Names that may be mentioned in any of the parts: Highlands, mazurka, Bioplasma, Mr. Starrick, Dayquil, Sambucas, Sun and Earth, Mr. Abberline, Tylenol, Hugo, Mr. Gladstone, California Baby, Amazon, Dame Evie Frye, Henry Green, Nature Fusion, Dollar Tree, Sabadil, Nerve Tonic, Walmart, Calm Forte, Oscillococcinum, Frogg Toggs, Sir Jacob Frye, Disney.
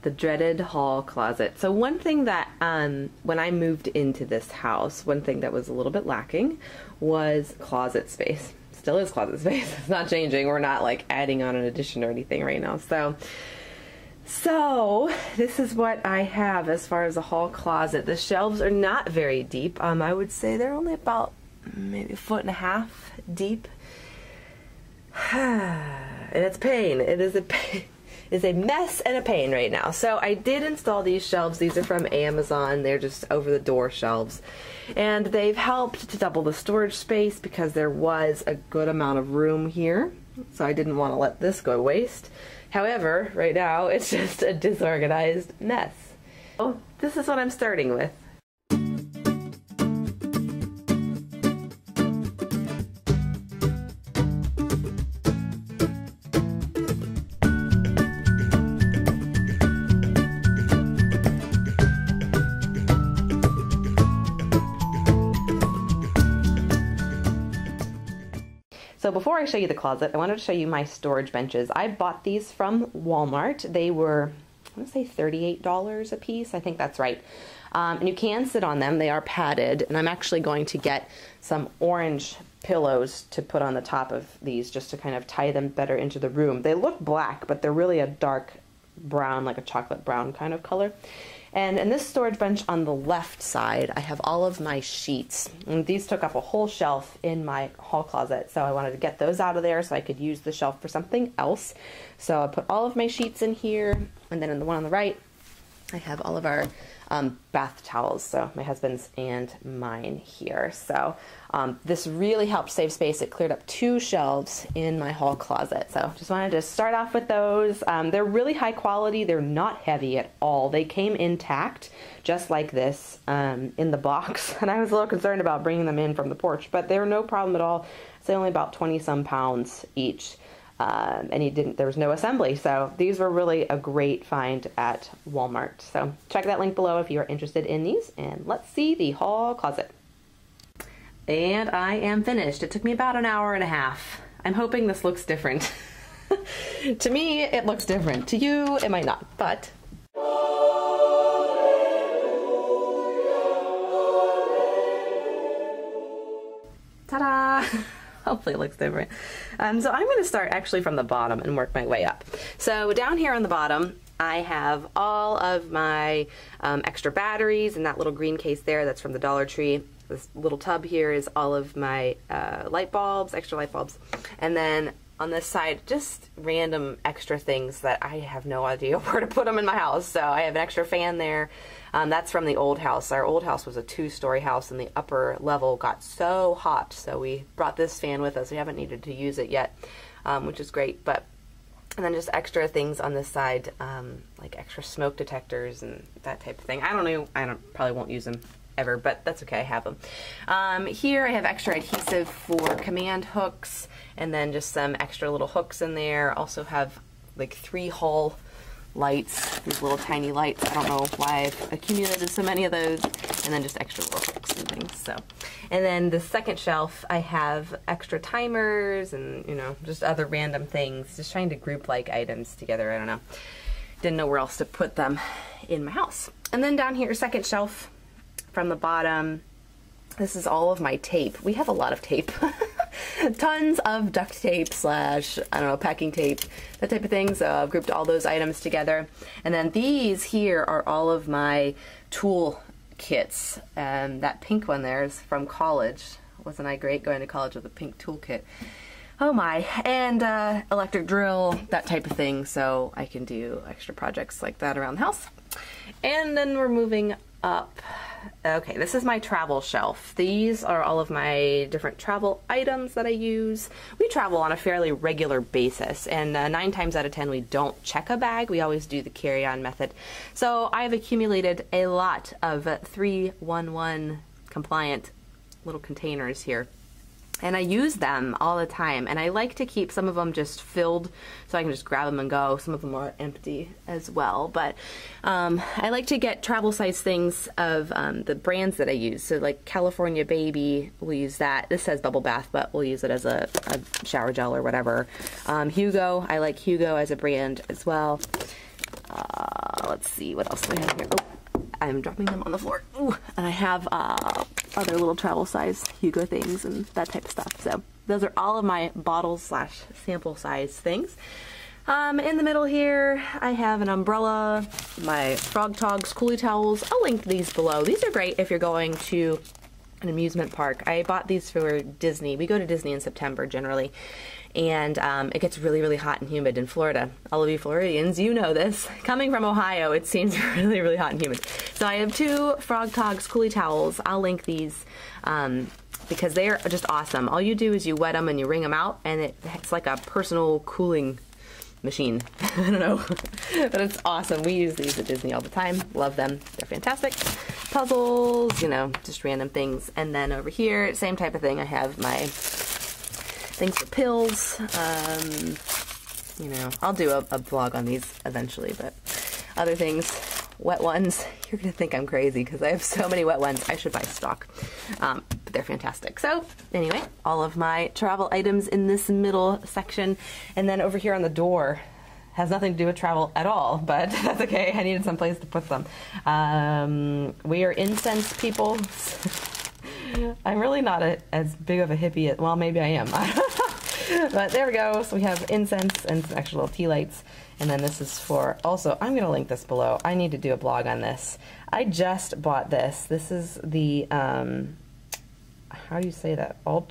The dreaded hall closet. So one thing that, when I moved into this house, one thing that was a little bit lacking was closet space. Still is closet space. It's not changing. We're not like adding on an addition or anything right now. So this is what I have as far as a hall closet. The shelves are not very deep. I would say they're only about maybe 1.5 feet deep. And it's pain. It is a pain. It's a mess and a pain right now. So I did install these shelves. These are from Amazon. They're just over-the-door shelves. And they've helped to double the storage space because there was a good amount of room here. So I didn't want to let this go to waste. However, right now, it's just a disorganized mess. So this is what I'm starting with. So before I show you the closet, I wanted to show you my storage benches. I bought these from Walmart. They were, I want to say $38 a piece. I think that's right. And you can sit on them. They are padded. And I'm actually going to get some orange pillows to put on the top of these just to kind of tie them better into the room. They look black, but they're really a dark brown, like a chocolate brown kind of color. And in this storage bench on the left side, I have all of my sheets. And these took up a whole shelf in my hall closet, so I wanted to get those out of there so I could use the shelf for something else. So I put all of my sheets in here, and then in the one on the right, I have all of our bath towels, so my husband's and mine here. So this really helped save space. It cleared up 2 shelves in my hall closet. So just wanted to start off with those. They're really high quality. They're not heavy at all. They came intact, just like this, in the box. And I was a little concerned about bringing them in from the porch, but they were no problem at all. It's only about 20-some pounds each. And there was no assembly. So these were really a great find at Walmart. So check that link below if you are interested in these, and let's see the hall closet. And I am finished. It took me about 1.5 hours. I'm hoping this looks different. To me, it looks different. To you, it might not, but ta-da! Hopefully it looks different. So I'm going to start actually from the bottom and work my way up. So down here on the bottom, I have all of my extra batteries in that little green case there. That's from the Dollar Tree. This little tub here is all of my light bulbs, extra light bulbs. And then on this side, just random extra things that I have no idea where to put them in my house. So I have an extra fan there. That's from the old house. Our old house was a 2-story house, and the upper level got so hot, so we brought this fan with us. We haven't needed to use it yet, which is great. And then just extra things on this side, like extra smoke detectors and that type of thing. I don't know. Probably won't use them ever, but that's okay. I have them. Here I have extra adhesive for command hooks, and then just some extra little hooks in there. Also have like 3 hall lights, these little tiny lights. I don't know why I've accumulated so many of those. And then just extra little hooks and things. So, and then the second shelf, I have extra timers and, you know, just other random things. Just trying to group like items together. I don't know. Didn't know where else to put them in my house. And then down here, second shelf from the bottom. This is all of my tape. We have a lot of tape. Tons of duct tape / I don't know, packing tape, that type of thing. So I've grouped all those items together. And then these here are all of my tool kits. That pink one there is from college. Wasn't I great going to college with a pink toolkit? Oh my. And electric drill, that type of thing. So I can do extra projects like that around the house. And then we're moving up. Okay, this is my travel shelf. These are all of my different travel items that I use. We travel on a fairly regular basis, and 9 times out of 10 we don't check a bag. We always do the carry-on method. So I've accumulated a lot of 311 compliant little containers here. And I use them all the time, and I like to keep some of them just filled so I can just grab them and go. Some of them are empty as well, but I like to get travel size things of the brands that I use. So like California Baby, we'll use that. This says bubble bath, but we'll use it as a shower gel or whatever. Hugo, I like Hugo as a brand as well. let's see what else do I have here. Oh, I'm dropping them on the floor. Ooh, and I have other little travel size Hugo things and that type of stuff. So those are all of my bottles slash sample size things. In the middle here, I have an umbrella, my Frogg Toggs coolie towels. I'll link these below. These are great if you're going to an amusement park. I bought these for Disney. We go to Disney in September generally, and it gets really, really hot and humid in Florida. All of you Floridians, you know this. Coming from Ohio, it seems really, really hot and humid. So I have two Frogg Toggs coolie towels. I'll link these because they are just awesome. All you do is you wet them and you wring them out, and it's like a personal cooling machine. I don't know, but it's awesome. We use these at Disney all the time. Love them. They're fantastic. Puzzles, you know, just random things. And then over here, same type of thing. I have my things for pills. You know, I'll do a vlog on these eventually, but other things. Wet ones. You're going to think I'm crazy because I have so many wet ones. I should buy stock. But they're fantastic. So anyway, all of my travel items in this middle section. And then over here on the door, has nothing to do with travel at all, but that's okay. I needed some place to put them. We are incense people. I'm really not as big of a hippie. Well, maybe I am. But there we go. So we have incense and some extra little tea lights. And then this is for, also, I'm going to link this below. I need to do a blog on this. I just bought this. This is the, how do you say that? All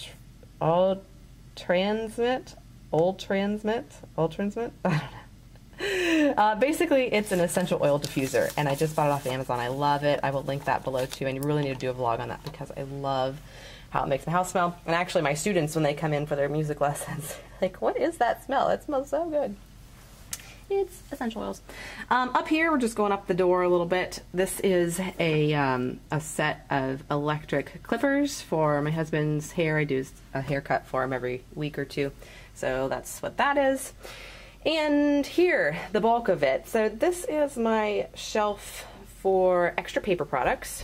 transmit? I don't know. Basically, it's an essential oil diffuser, and I just bought it off Amazon. I love it. I will link that below, too, and you really need to do a vlog on that because I love how it makes my house smell. And actually, my students, when they come in for their music lessons, like, what is that smell? It smells so good. It's essential oils. Up here, we're just going up the door a little bit. This is a set of electric clippers for my husband's hair. I do a haircut for him every week or two, so that's what that is. And here, the bulk of it. So this is my shelf for extra paper products,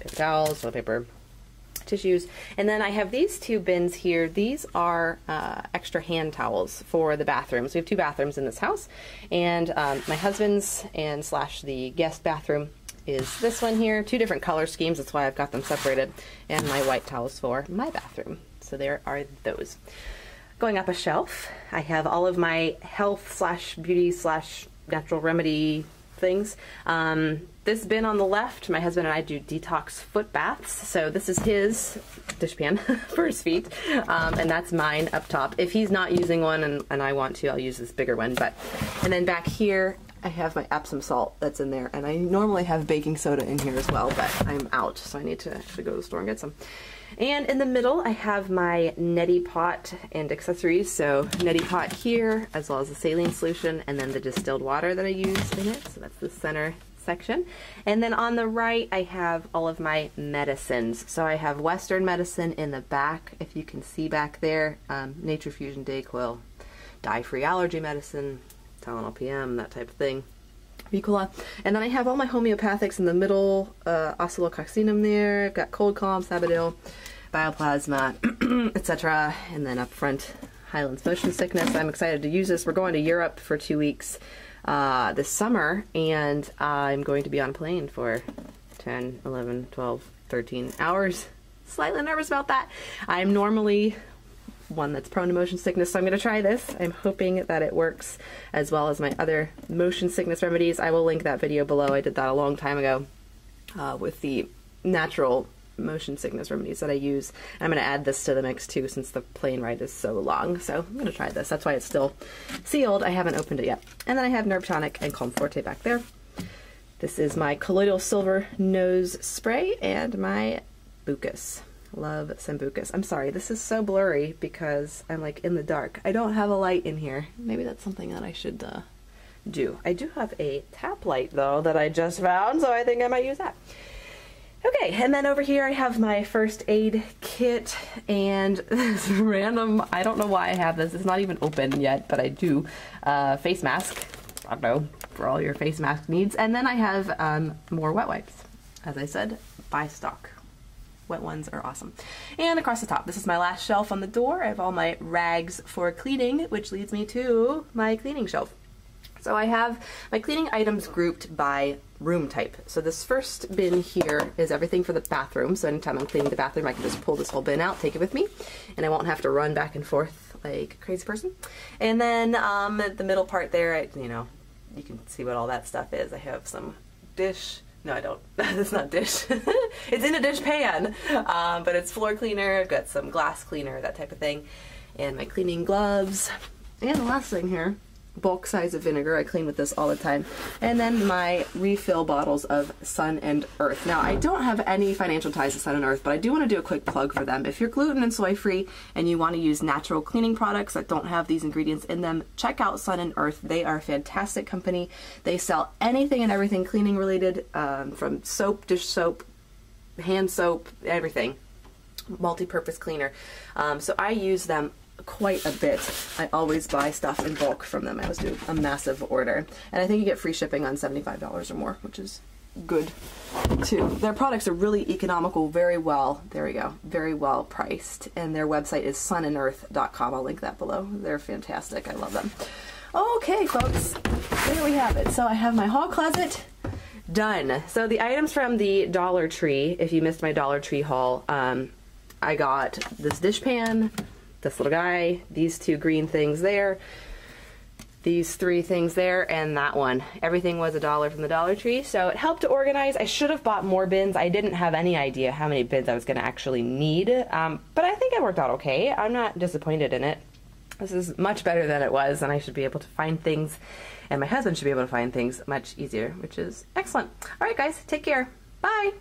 paper towels, toilet paper, tissues. And then I have these two bins here. These are extra hand towels for the bathrooms. We have two bathrooms in this house, and my husband's and slash the guest bathroom is this one here. Two different color schemes. That's why I've got them separated. And my white towels for my bathroom. So there are those. Going up a shelf, I have all of my health slash beauty slash natural remedy things. This bin on the left, my husband and I do detox foot baths. So this is his dish pan for his feet, and that's mine up top. If he's not using one and I want to, I'll use this bigger one. And then back here, I have my Epsom salt that's in there, and I normally have baking soda in here as well, but I'm out, so I need to actually go to the store and get some. And in the middle, I have my neti pot and accessories. So neti pot here, as well as the saline solution, and then the distilled water that I use in it. So that's the center section. And then on the right, I have all of my medicines. So I have Western medicine in the back, if you can see back there, Nature Fusion, Dayquil, dye-free allergy medicine, Tylenol PM, that type of thing. Rucola. And then I have all my homeopathics in the middle, Oscillococcinum there, I've got cold calm, Sabadil, Bioplasma, etc. And then up front, Highlands motion sickness. I'm excited to use this. We're going to Europe for 2 weeks this summer, and I'm going to be on a plane for 10, 11, 12, 13 hours. Slightly nervous about that. I'm normally one that's prone to motion sickness, so I'm going to try this. I'm hoping that it works, as well as my other motion sickness remedies. I will link that video below. I did that a long time ago with the natural motion sickness remedies that I use. I'm going to add this to the mix too, since the plane ride is so long. So I'm going to try this. That's why it's still sealed. I haven't opened it yet. And then I have Nerve Tonic and Calm Forte back there. This is my colloidal silver nose spray and my Sambucas. Love Sambucas. I'm sorry, this is so blurry because I'm like in the dark. I don't have a light in here. Maybe that's something that I should do. I do have a tap light though that I just found, so I think I might use that. Okay, and then over here I have my first aid kit and this random, I don't know why I have this, it's not even open yet, but I do, face mask. I don't know, for all your face mask needs. And then I have more wet wipes. As I said, buy stock. Wet ones are awesome. And across the top, this is my last shelf on the door. I have all my rags for cleaning, which leads me to my cleaning shelf. So I have my cleaning items grouped by room type. So this first bin here is everything for the bathroom. So anytime I'm cleaning the bathroom, I can just pull this whole bin out, take it with me, and I won't have to run back and forth like a crazy person. And then the middle part there, you know, you can see what all that stuff is. I have some dish. No, I don't. It's not dish. It's in a dish pan, but it's floor cleaner. I've got some glass cleaner, that type of thing, and my cleaning gloves. And the last thing here, bulk size of vinegar. I clean with this all the time. And then my refill bottles of Sun and Earth. Now, I don't have any financial ties to Sun and Earth, but I do want to do a quick plug for them. If you're gluten and soy free and you want to use natural cleaning products that don't have these ingredients in them, check out Sun and Earth. They are a fantastic company. They sell anything and everything cleaning related, from soap, dish soap, hand soap, everything. Multi-purpose cleaner. So I use them quite a bit. I always buy stuff in bulk from them. I always do a massive order. And I think you get free shipping on $75 or more, which is good too. Their products are really economical, very well, there we go, very well priced. And their website is sunandearth.com. I'll link that below. They're fantastic. I love them. Okay, folks, there we have it. So I have my haul closet done. So the items from the Dollar Tree, if you missed my Dollar Tree haul, I got this dish pan, this little guy, these two green things there, these three things there, and that one. Everything was $1 from the Dollar Tree, so it helped to organize. I should have bought more bins. I didn't have any idea how many bins I was going to actually need, but I think it worked out okay. I'm not disappointed in it. This is much better than it was, and I should be able to find things, and my husband should be able to find things much easier, which is excellent. All right, guys, take care. Bye.